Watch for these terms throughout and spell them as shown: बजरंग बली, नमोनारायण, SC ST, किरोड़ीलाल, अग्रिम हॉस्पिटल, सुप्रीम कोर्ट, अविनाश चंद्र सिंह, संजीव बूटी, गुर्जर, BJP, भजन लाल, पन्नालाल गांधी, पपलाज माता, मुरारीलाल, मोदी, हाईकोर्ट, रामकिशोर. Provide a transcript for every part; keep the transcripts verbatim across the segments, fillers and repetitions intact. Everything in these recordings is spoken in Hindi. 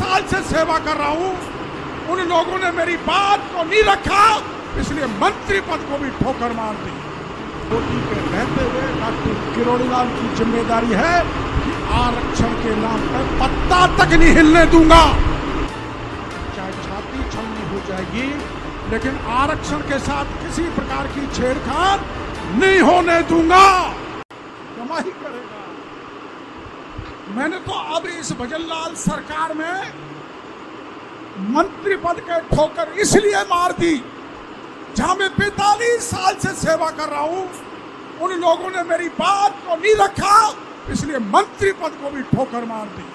साल से सेवा कर रहा हूं, उन लोगों ने मेरी बात को नहीं रखा, इसलिए मंत्री पद को भी ठोकर मार दी। मोदी के रहते हुए डॉक्टर किरोड़ीलाल की जिम्मेदारी है कि आरक्षण के नाम पर पत्ता तक नहीं हिलने दूंगा, चाहे छाती छलनी हो जाएगी, लेकिन आरक्षण के साथ किसी प्रकार की छेड़छाड़ नहीं होने दूंगा। जमा ही करेगा। मैंने तो अब इस भजन लाल सरकार में मंत्री पद के ठोकर इसलिए मार दी, जहां मैं पैंतालीस साल से सेवा कर रहा हूं, उन लोगों ने मेरी बात को नहीं रखा, इसलिए मंत्री पद को भी ठोकर मार दी।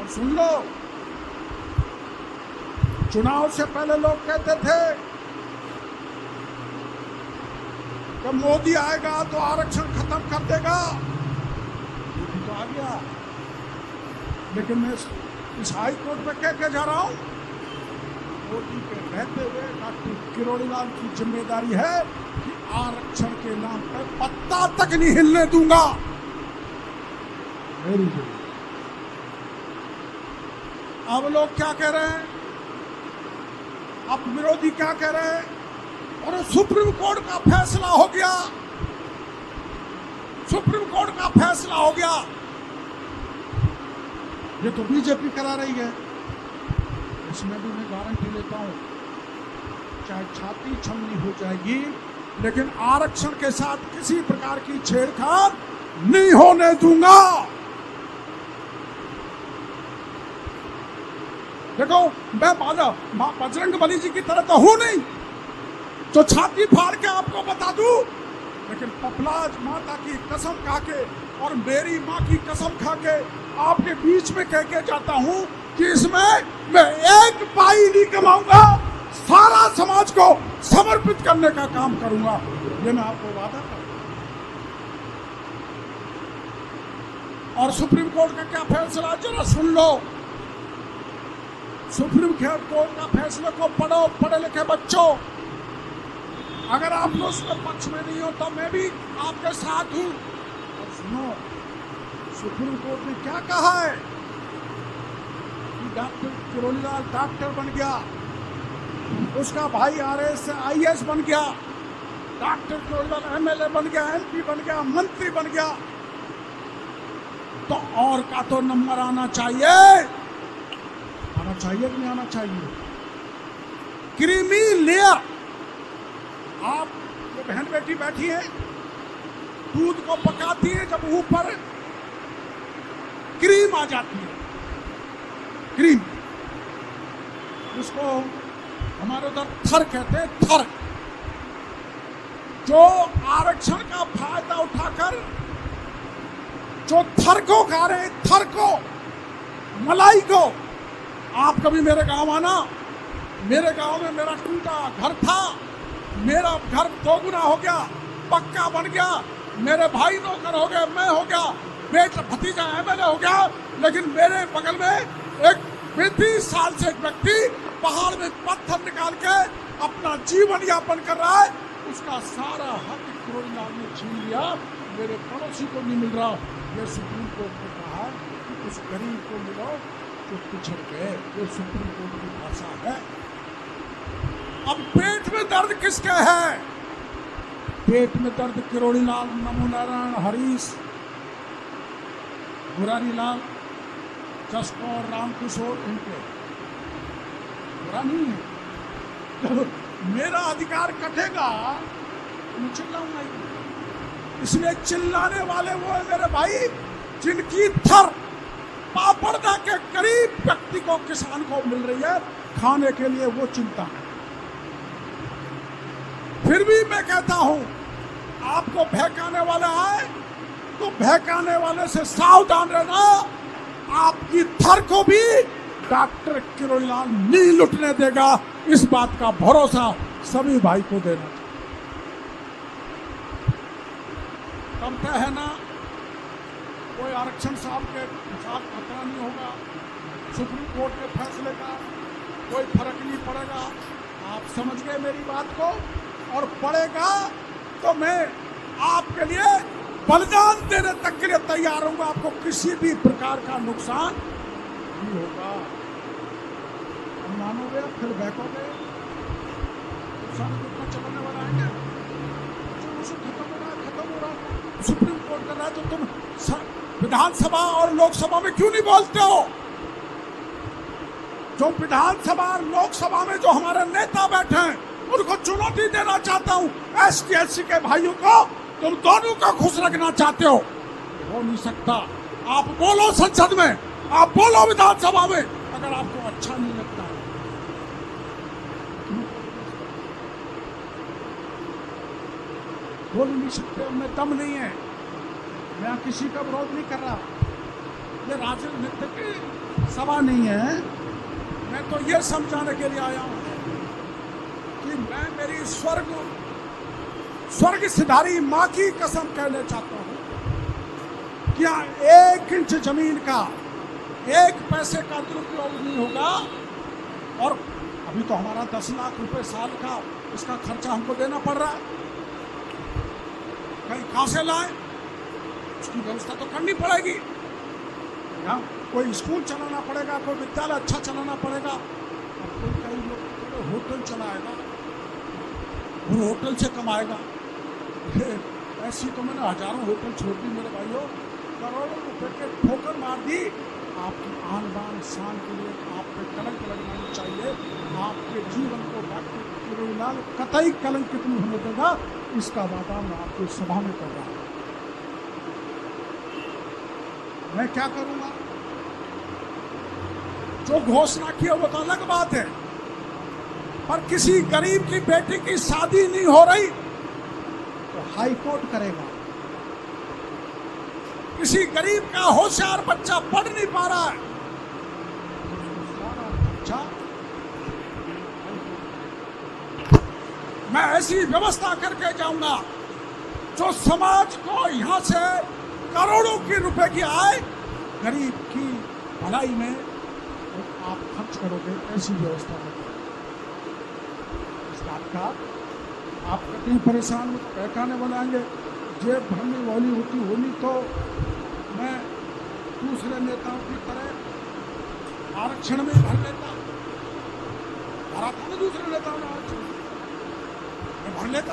और सुन लो, चुनाव से पहले लोग कहते थे कि मोदी आएगा तो आरक्षण खत्म कर देगा, मोदी तो आ गया। लेकिन मैं इस हाईकोर्ट में कह के जा रहा हूं, मोदी के रहते हुए डॉक्टर किरोड़ीलाल की जिम्मेदारी है कि आरक्षण के नाम पर पत्ता तक नहीं हिलने दूंगा। Very good. अब लोग क्या कह रहे हैं, अब विरोधी क्या कह रहे हैं, और सुप्रीम कोर्ट का फैसला हो गया, सुप्रीम कोर्ट का फैसला हो गया। ये तो बीजेपी करा रही है, इसमें भी मैं गारंटी लेता हूं, चाहे छाती छलनी हो जाएगी, लेकिन आरक्षण के साथ किसी प्रकार की छेड़छाड़ नहीं होने दूंगा। देखो, मैं बजरंग बली जी की तरह तो हूं नहीं जो छाती फाड़ के आपको बता दूं, लेकिन पपलाज माता की कसम खा के और मेरी माँ की कसम खा के आपके बीच में कह के जाता हूं कि इसमें मैं एक पाई नहीं कमाऊंगा, सारा समाज को समर्पित करने का काम करूंगा, ये मैं आपको वादा करूंगा। और सुप्रीम कोर्ट का क्या फैसला, जरा सुन लो। सुप्रीम कोर्ट का फैसले को पढ़ो, पढ़े लिखे बच्चों, अगर आप लोग उसके पक्ष में नहीं हो तो मैं भी आपके साथ हूं। और सुनो, सुप्रीम कोर्ट ने क्या कहा है कि डॉक्टर किरोड़ीलाल डॉक्टर बन गया, उसका भाई आर एस से आई ए एस बन गया, doctor किरोड़ीलाल M L A बन गया, एम पी बन गया, मंत्री बन गया, तो और का तो नंबर आना चाहिए, आना चाहिए कि नहीं आना चाहिए। क्रीमी लेयर, आप जो बहन बेटी बैठी है, दूध को पकाती है, जब ऊपर क्रीम आ जाती है, क्रीम, उसको हमारे उधर थर कहते हैं, थर। जो आरक्षण का फायदा उठाकर जो थर को खा रहे, थर को, मलाई को, आप कभी मेरे गांव आना, मेरे गांव में मेरा टूटा घर था, मेरा घर दोगुना हो गया, पक्का बन गया, मेरे भाई नौकर हो गए, मैं हो गया, बेटा भतीजा एम एल ए हो गया, लेकिन मेरे बगल में एक पैंतीस साल से एक व्यक्ति पहाड़ में पत्थर निकाल के अपना जीवन यापन कर रहा है, उसका सारा हक किरोड़ीलाल ने छीन लिया, मेरे पड़ोसी को नहीं मिल रहा। ये सुप्रीम कोर्ट ने कहा कि उस गरीब को मिलो जो पिछड़ गए, ये सुप्रीम कोर्ट की भाषा है। अब पेट में दर्द किसके है, पेट में दर्द किरोड़ीलाल, नमोनारायण, हरीश, मुरारीलाल, जसको, रामकिशोर, इनके, बुरा नहीं है। तो मेरा अधिकार कटेगा, मैं चिल्लाऊंगा, इसलिए चिल्लाने वाले वो है मेरे भाई जिनकी थर पापड़दा के करीब व्यक्ति को, किसान को मिल रही है खाने के लिए, वो चिंता है। फिर भी मैं कहता हूं, आपको बहकाने वाला है तो बहकाने वाले से सावधान रहना, आपकी थर को भी डॉक्टर किरोड़ीलाल नहीं लुटने देगा, इस बात का भरोसा सभी भाई को देना चाहिए। कम तय है ना, कोई आरक्षण साहब के साथ खतरा नहीं होगा, सुप्रीम कोर्ट के फैसले का कोई फर्क नहीं पड़ेगा। आप समझ गए मेरी बात को, और पड़ेगा तो मैं आपके लिए बलिदान देने तक के लिए तैयार हूँ, आपको किसी भी प्रकार का नुकसान नहीं होगा, हम मानोगे फिर बैठोगे, सारा कितना चलाने वाला है क्या? खत्म हो रहा है, खत्म हो रहा है। सुप्रीम कोर्ट कर रहा है तो तुम विधानसभा और लोकसभा में क्यों नहीं बोलते हो? जो विधानसभा और लोकसभा में जो हमारे नेता बैठे हैं उनको चुनौती देना चाहता हूँ। एस टी एस सी के भाइयों को, तुम दोनों को खुश रखना चाहते हो, हो नहीं सकता। आप बोलो संसद में, आप बोलो विधानसभा में, अगर आपको अच्छा नहीं लगता है। बोल नहीं सकते, उनमें दम नहीं है। मैं किसी का विरोध नहीं कर रहा, ये राजनीति की सभा नहीं है। मैं तो ये समझाने के लिए आया हूँ कि मैं मेरी स्वर्ग स्वर्ग सिधारी माँ की कसम कहना चाहता हूँ, क्या एक इंच जमीन का, एक पैसे का दुरुपयोग नहीं होगा। और अभी तो हमारा दस लाख रुपए साल का इसका खर्चा हमको देना पड़ रहा है, कहीं कहाँ से लाए, उसकी व्यवस्था तो करनी पड़ेगी। या कोई स्कूल चलाना पड़ेगा, कोई विद्यालय अच्छा चलाना पड़ेगा, और कोई कई लोग होटल चलाएगा, वो होटल से कमाएगा। ऐसी तो मैंने हजारों होटल छोड़ दी मेरे भाइयों, करोड़ों रुपए के ठोकर मार दी। आपकी आन बान शान के लिए आप पे कलंक लगानी चाहिए, आपके जीवन को बात कतई कलंक कितनी होने देगा, इसका वादा मैं आपको सभा में कर रहा हूं। मैं क्या करूंगा, जो घोषणा किया वो तो अलग बात है, पर किसी गरीब की बेटी की शादी नहीं हो रही तो हाईकोर्ट करेगा। किसी गरीब का होशियार बच्चा पढ़ नहीं पा रहा है, बच्चा। मैं ऐसी व्यवस्था करके जाऊंगा जो समाज को यहां से करोड़ों के रुपए की आय, गरीब की भलाई में तो आप खर्च करोगे, ऐसी व्यवस्था करोगे। इस बात का आप कभी परेशान पैखाने बनाएंगे, जेब भरने वाली होती होनी तो मैं दूसरे नेताओं की तरह आरक्षण में भर लेता, भारत में दूसरे नेताओं ने आरक्षण में भर लेता।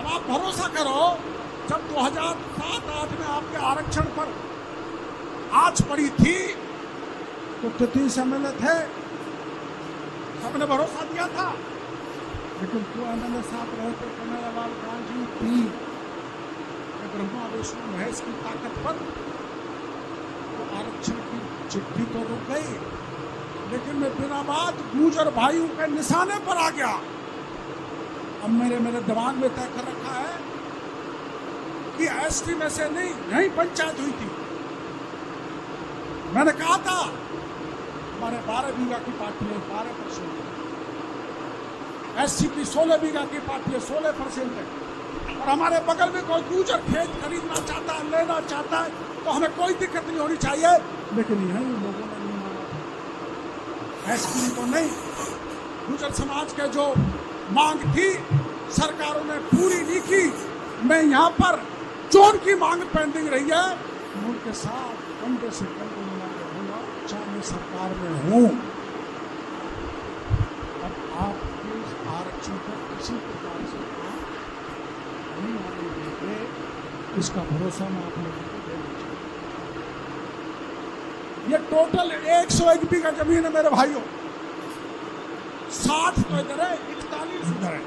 अब आप भरोसा करो, जब दो हज़ार सात आठ में आपके आरक्षण पर आज पड़ी थी तो तृतीय एमएलए थे, सबने भरोसा दिया था, लेकिन दो एमएलए साथ रहे थे, पन्नालाल गांधी थी, ब्रह्मा विष्णु महेश की ताकत पर तो आरक्षण की चिट्ठी तो रुक गई, लेकिन मैं बिना बात गुर्जर भाइयों के निशाने पर आ गया। अब मेरे मेरे दिमाग में तय कर रखा है कि एसटी में से नहीं नहीं पंचायत हुई थी। मैंने कहा था हमारे बारह बीघा की पार्टी है, बारह परसेंट एससी की, सोलह बीघा की पार्टी है, सोलह परसेंट है। और हमारे बगल में कोई गुर्जर खेत खरीदना चाहता है, लेना चाहता है, तो हमें कोई दिक्कत नहीं होनी चाहिए, लेकिन यही लोगों ने नहीं माना। ऐसी तो नहीं, गुर्जर समाज के जो मांग थी सरकारों ने पूरी नहीं की। मैं यहाँ पर चोर की मांग पेंडिंग रही है, उनके साथ कंधे से कंधे मिलाकर होगा, चाहे मैं सरकार में हूँ। अब आपके आरक्षण पर किसी प्रकार से इसका भरोसा मैं आप लोगों को देना चाहिए। ये टोटल एक सौ एक बीघा जमीन है मेरे भाइयों, साठ तो इधर है, इकतालीस उधर है।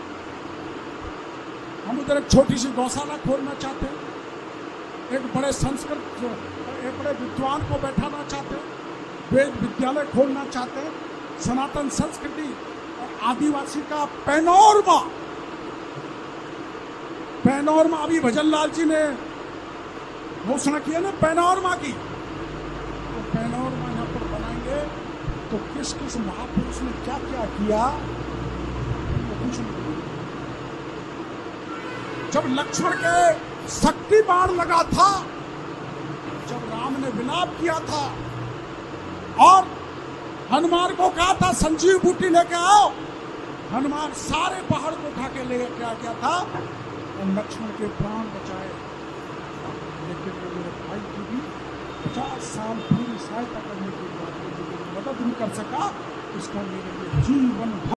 हम उधर एक छोटी सी गौशाला खोलना चाहते हैं, एक बड़े संस्कृत, एक बड़े विद्वान को बैठाना चाहते हैं, वेद विद्यालय खोलना चाहते हैं, सनातन संस्कृति और आदिवासी का पैनोरमा पैनोरमा अभी भजन लाल जी ने घोषणा किया ना पैनोरमा की, तो पैनोरमा यहाँ पर बनाएंगे तो किस किस महापुरुष ने क्या क्या किया तो कुछ नहीं। जब लक्ष्मण के शक्ति बाण लगा था, जब राम ने विलाप किया था और हनुमान को कहा था संजीव बूटी लेके आओ, हनुमान सारे पहाड़ को उठा के लेके आ गया था, लक्ष्मण के प्राण बचाए। लेकिन मेरे भाई की भी पचास साल पूरी शायद व्यवस्था करने की बात मतलब नहीं कर सका, उसको मेरे लिए जीवन